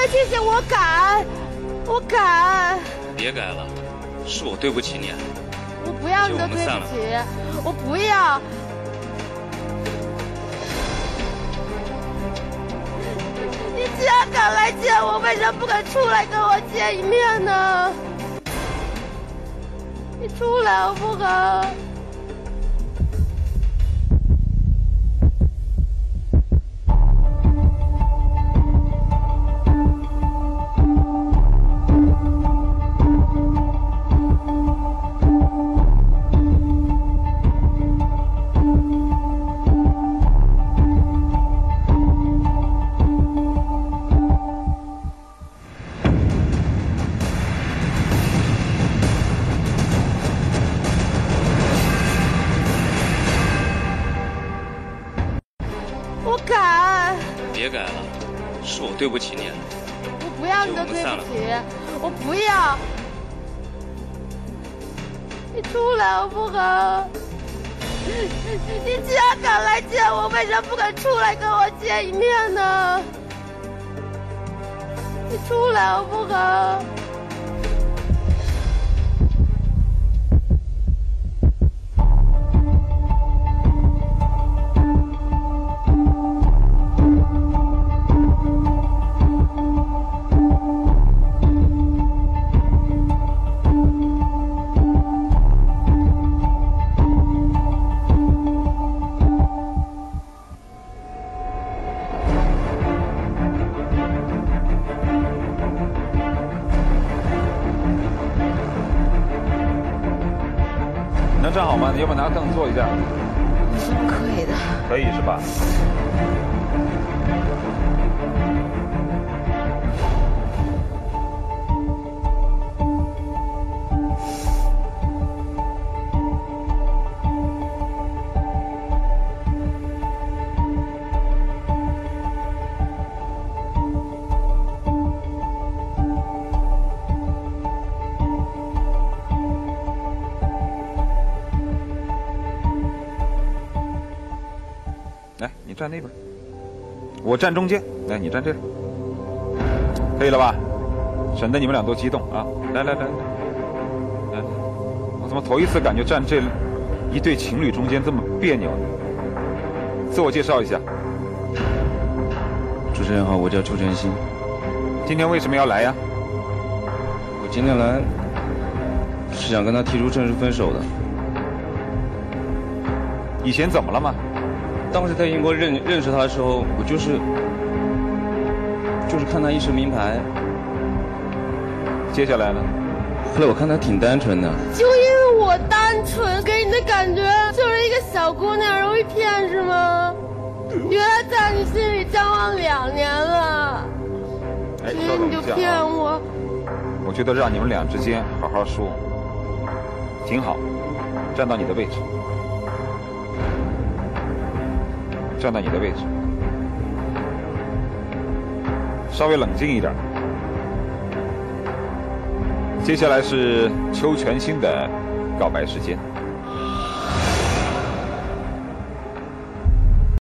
了，谢谢，我改。别改了，是我对不起你。我不要你的对不起，我不要。 既然敢来见我，为什么不敢出来跟我见一面呢？你出来，我不敢。对不起你，我不要你的对不起，我不要。你出来，我不敢。你既然敢来见我，为什么不敢出来跟我见一面呢？你出来，我不敢。 站好吗？你要不拿凳子坐一下？可以的。可以是吧？站那边，我站中间，来，你站这边，可以了吧？省得你们俩都激动啊！来，我怎么头一次感觉站这一对情侣中间这么别扭呢？自我介绍一下。主持人好，我叫邱晨曦。今天为什么要来呀？我今天来是想跟他提出正式分手的。以前怎么了嘛？ 当时在英国认识他的时候，我就是看他一身名牌。接下来呢？后来我看他挺单纯的。就因为我单纯，给你的感觉就是一个小姑娘，容易骗是吗？原来在你心里交往2年了，所以你就骗我。我觉得让你们俩之间好好说，挺好，站到你的位置。 站在你的位置，稍微冷静一点。接下来是邱全新的告白时间。